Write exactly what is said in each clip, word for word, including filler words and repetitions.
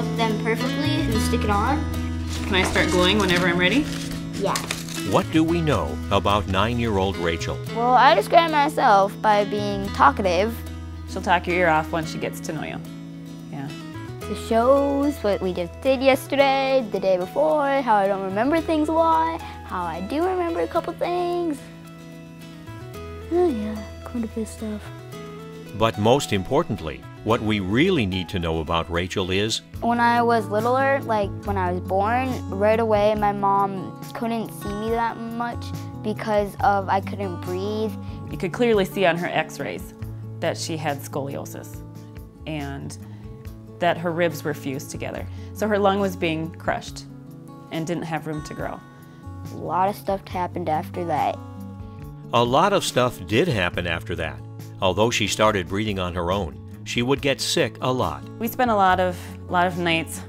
up them perfectly and you stick it on. Can I start gluing whenever I'm ready? Yeah. What do we know about nine-year-old Rachel? Well, I describe myself by being talkative. She'll talk your ear off once she gets to know you. Yeah. She shows what we just did yesterday, the day before, how I don't remember things a lot, how I do remember a couple things. Oh yeah, kind of good stuff. But most importantly, what we really need to know about Rachel is... When I was littler, like when I was born, right away my mom couldn't see me that much because of I couldn't breathe. You could clearly see on her x-rays that she had scoliosis and that her ribs were fused together. So her lung was being crushed and didn't have room to grow. A lot of stuff happened after that. A lot of stuff did happen after that. Although she started breathing on her own, she would get sick a lot. We spent a lot of, a lot of nights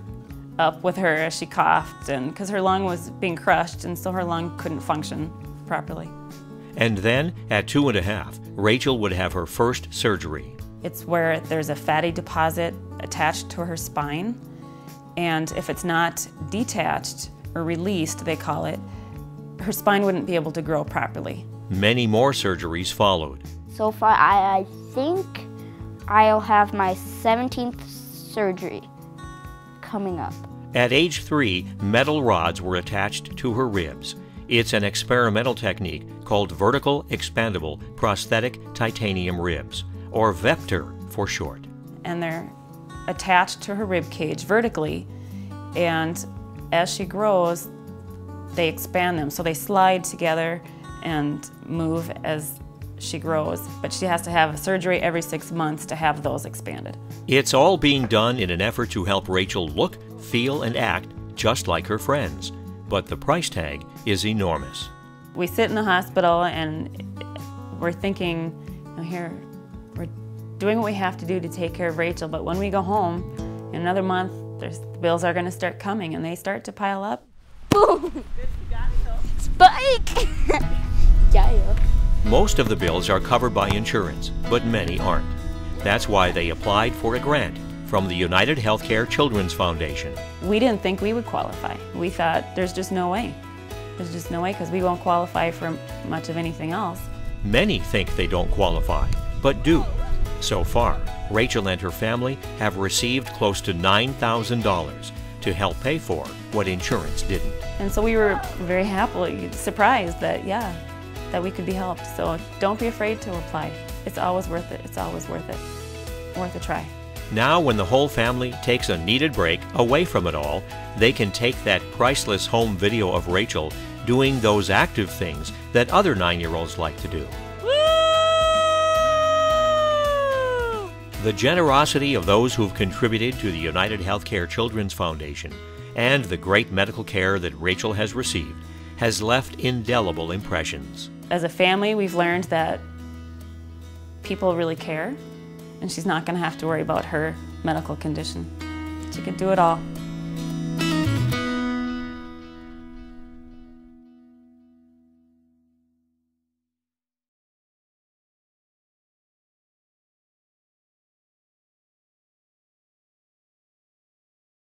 up with her as she coughed, and because her lung was being crushed, and so her lung couldn't function properly. And then, at two and a half, Rachel would have her first surgery. It's where there's a fatty deposit attached to her spine, and if it's not detached or released, they call it, her spine wouldn't be able to grow properly. Many more surgeries followed. So far, I, I think I'll have my seventeenth surgery coming up. At age three, metal rods were attached to her ribs. It's an experimental technique called vertical expandable prosthetic titanium ribs, or V E P T R for short. And they're attached to her rib cage vertically, and as she grows, they expand them. So they slide together and move as she grows, but she has to have a surgery every six months to have those expanded. It's all being done in an effort to help Rachel look, feel, and act just like her friends. But the price tag is enormous. We sit in the hospital and we're thinking, oh, here, we're doing what we have to do to take care of Rachel, but when we go home in another month, there's, the bills are going to start coming, and they start to pile up. Boom! Spike! Yeah. Most of the bills are covered by insurance, but many aren't. That's why they applied for a grant from the UnitedHealthcare Children's Foundation. We didn't think we would qualify. We thought, there's just no way. There's just no way, because we won't qualify for much of anything else. Many think they don't qualify, but do. So far, Rachel and her family have received close to nine thousand dollars to help pay for what insurance didn't. And so we were very happily surprised that, yeah, that we could be helped. So don't be afraid to apply. It's always worth it. It's always worth it. Worth a try. Now when the whole family takes a needed break away from it all, they can take that priceless home video of Rachel doing those active things that other nine-year-olds like to do. Woo! The generosity of those who've contributed to the UnitedHealthcare Children's Foundation and the great medical care that Rachel has received has left indelible impressions. As a family, we've learned that people really care, and she's not going to have to worry about her medical condition. She can do it all.